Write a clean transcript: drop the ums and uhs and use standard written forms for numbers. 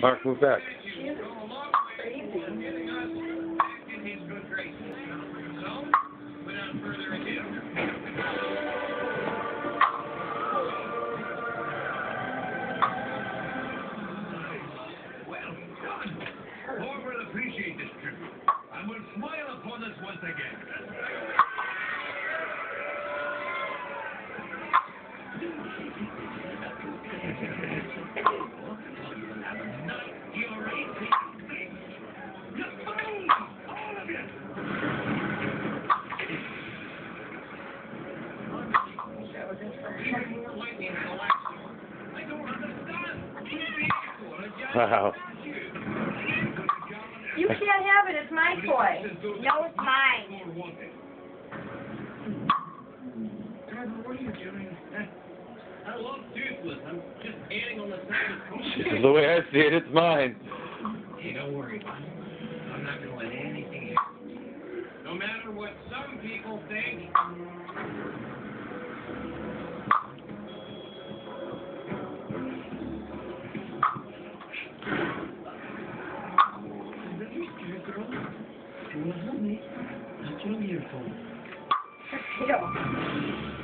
Mark, move back. Wow. You can't have it. It's my toy. No, it's mine. What are you doing? I love Toothless. I'm just adding on the side of the way I see it, it's mine. Hey, don't worry about it. I'm not going to let anything happen. No matter what some people think. What do you mean? That's what I'm here for.